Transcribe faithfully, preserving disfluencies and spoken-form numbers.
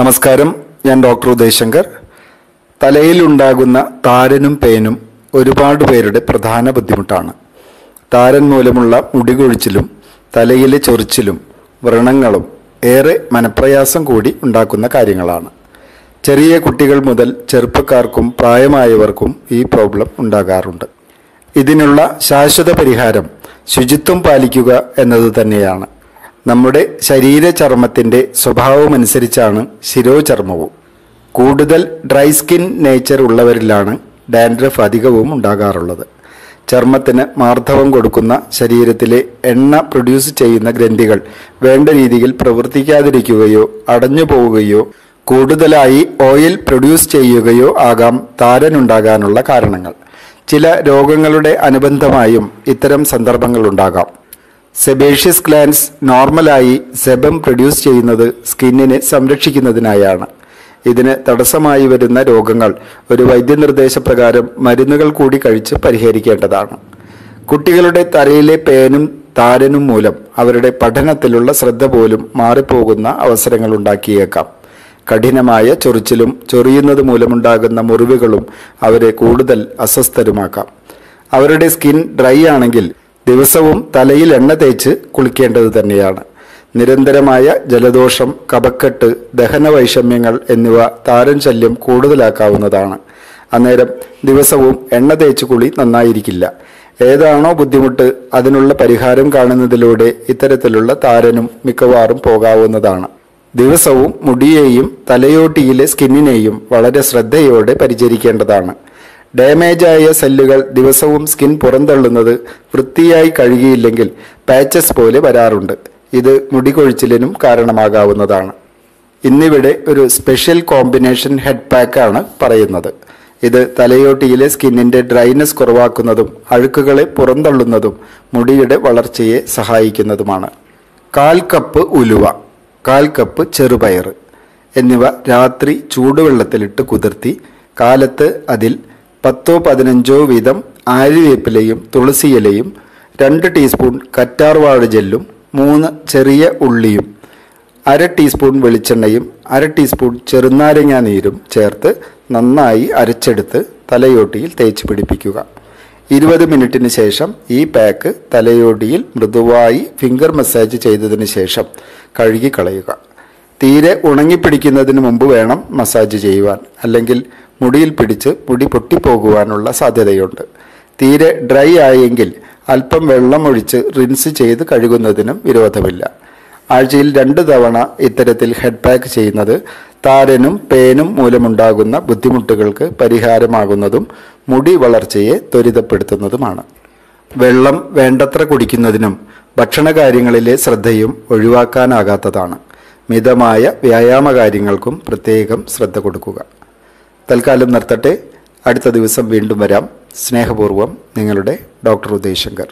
നമസ്കാരം, ഞാൻ ഡോക്ടർ ഉദയശങ്കർ. തലയിലുണ്ടാകുന്ന താരനും പേനും ഒരുപാട് പേരുടെ പ്രധാന ബുദ്ധിമുട്ടാണ്. താരൻ മൂലമുള്ള മുടികൊഴിച്ചിലും തലയിലെ ചൊറിച്ചിലും വ്രണങ്ങളും ഏറെ മനപ്രയാസം കൂടി ഉണ്ടാക്കുന്ന കാര്യങ്ങളാണ്. ചെറിയ കുട്ടികൾ മുതൽ ചെറുപ്പക്കാർക്കും പ്രായമായവർക്കും ഈ പ്രോബ്ലം ഉണ്ടാകാറുണ്ട്. ഇതിനുള്ള ശാശ്വത പരിഹാരം ശുചിത്വം പാലിക്കുക എന്നത് തന്നെയാണ്. നമ്മുടെ ശരീരചർമ്മത്തിൻ്റെ സ്വഭാവമനുസരിച്ചാണ് ശിരോചർമ്മവും. കൂടുതൽ ഡ്രൈ സ്കിൻ നേച്ചർ ഉള്ളവരിലാണ് ഡാൻഡ്രഫ് അധികവും ഉണ്ടാകാറുള്ളത്. ചർമ്മത്തിന് മാർദ്ദവം കൊടുക്കുന്ന ശരീരത്തിലെ എണ്ണ പ്രൊഡ്യൂസ് ചെയ്യുന്ന ഗ്രന്ഥികൾ വേണ്ട രീതിയിൽ പ്രവർത്തിക്കാതിരിക്കുകയോ അടഞ്ഞു പോവുകയോ കൂടുതലായി ഓയിൽ പ്രൊഡ്യൂസ് ചെയ്യുകയോ ആകാം താരനുണ്ടാകാനുള്ള കാരണങ്ങൾ. ചില രോഗങ്ങളുടെ അനുബന്ധമായും ഇത്തരം സന്ദർഭങ്ങളുണ്ടാകാം. സെബേഷ്യസ് ഗ്ലാൻസ് നോർമലായി സെബം പ്രൊഡ്യൂസ് ചെയ്യുന്നത് സ്കിന്നിനെ സംരക്ഷിക്കുന്നതിനായാണ്. ഇതിന് തടസ്സമായി വരുന്ന രോഗങ്ങൾ ഒരു വൈദ്യനിർദ്ദേശപ്രകാരം മരുന്നുകൾ കൂടി കഴിച്ച് പരിഹരിക്കേണ്ടതാണ്. കുട്ടികളുടെ തലയിലെ പേനും താരനും മൂലം അവരുടെ പഠനത്തിലുള്ള ശ്രദ്ധ പോലും മാറിപ്പോകുന്ന അവസരങ്ങൾ ഉണ്ടാക്കിയേക്കാം. കഠിനമായ ചൊറിച്ചിലും ചൊറിയുന്നത് മൂലമുണ്ടാകുന്ന മുറിവുകളും അവരെ കൂടുതൽ അസ്വസ്ഥരുമാക്കാം. അവരുടെ സ്കിൻ ഡ്രൈ ആണെങ്കിൽ ദിവസവും തലയിൽ എണ്ണ തേച്ച് കുളിക്കേണ്ടത് തന്നെയാണ്. നിരന്തരമായ ജലദോഷം, കഫക്കെട്ട്, ദഹനവൈഷമ്യങ്ങൾ എന്നിവ താരൻ ശല്യം കൂടുതലാക്കാവുന്നതാണ്. അന്നേരം ദിവസവും എണ്ണ തേച്ച് കുളി നന്നായിരിക്കില്ല. ഏതാണോ ബുദ്ധിമുട്ട് അതിനുള്ള പരിഹാരം കാണുന്നതിലൂടെ ഇത്തരത്തിലുള്ള താരനും മിക്കവാറും പോകാവുന്നതാണ്. ദിവസവും മുടിയെയും തലയോട്ടിയിലെ സ്കിന്നിനെയും വളരെ ശ്രദ്ധയോടെ പരിചരിക്കേണ്ടതാണ്. ഡാമേജായ സെല്ലുകൾ ദിവസവും സ്കിൻ പുറന്തള്ളുന്നത് വൃത്തിയായി കഴുകിയില്ലെങ്കിൽ പാച്ചസ് പോലെ വരാറുണ്ട്. ഇത് മുടികൊഴിച്ചിലിനും കാരണമാകാവുന്നതാണ്. ഇന്നിവിടെ ഒരു സ്പെഷ്യൽ കോമ്പിനേഷൻ ഹെഡ് പാക്കാണ് പറയുന്നത്. ഇത് തലയോട്ടിയിലെ സ്കിന്നിൻ്റെ ഡ്രൈനെസ് കുറവാക്കുന്നതും അഴുക്കുകളെ പുറന്തള്ളുന്നതും മുടിയുടെ വളർച്ചയെ സഹായിക്കുന്നതുമാണ്. കാൽ കപ്പ് ഉലുവ, കാൽ കപ്പ് ചെറുപയർ എന്നിവ രാത്രി ചൂടുവെള്ളത്തിലിട്ട് കുതിർത്തി കാലത്ത് അതിൽ പത്തോ പതിനഞ്ചോ വീതം ആര്യവേപ്പിലയും തുളസിയിലയും രണ്ട് ടീസ്പൂൺ കറ്റാർവാഴ ജെല്ലും മൂന്ന് ചെറിയ ഉള്ളിയും അര ടീസ്പൂൺ വെളിച്ചെണ്ണയും അര ടീസ്പൂൺ ചെറുനാരങ്ങ നീരും ചേർത്ത് നന്നായി അരച്ചെടുത്ത് തലയോട്ടിയിൽ തേച്ച് പിടിപ്പിക്കുക. ഇരുപത് മിനിറ്റിന് ശേഷം ഈ പാക്ക് തലയോട്ടിയിൽ മൃദുവായി ഫിംഗർ മസാജ് ചെയ്തതിന് ശേഷം കഴുകി കളയുക. തീരെ ഉണങ്ങിപ്പിടിക്കുന്നതിന് മുമ്പ് വേണം മസാജ് ചെയ്യുവാൻ, അല്ലെങ്കിൽ മുടിയിൽ പിടിച്ച് മുടി പൊട്ടിപ്പോകുവാനുള്ള സാധ്യതയുണ്ട്. തീരെ ഡ്രൈ ആയെങ്കിൽ അല്പം വെള്ളമൊഴിച്ച് റിൻസ് ചെയ്ത് കഴുകുന്നതിനും വിരോധമില്ല. ആഴ്ചയിൽ രണ്ട് തവണ ഇത്തരത്തിൽ ഹെഡ് പാക്ക് ചെയ്യുന്നത് താരനും പേനും മൂലമുണ്ടാകുന്ന ബുദ്ധിമുട്ടുകൾക്ക് പരിഹാരമാകുന്നതും മുടി വളർച്ചയെ ത്വരിതപ്പെടുത്തുന്നതുമാണ്. വെള്ളം വേണ്ടത്ര കുടിക്കുന്നതിനും ഭക്ഷണകാര്യങ്ങളിലെ ശ്രദ്ധയും ഒഴിവാക്കാനാകാത്തതാണ്. മിതമായ വ്യായാമകാര്യങ്ങൾക്കും പ്രത്യേകം ശ്രദ്ധ കൊടുക്കുക. തൽക്കാലം നിർത്തട്ടെ. അടുത്ത ദിവസം വീണ്ടും വരാം. സ്നേഹപൂർവ്വം, നിങ്ങളുടെ ഡോക്ടർ ഉദയശങ്കർ.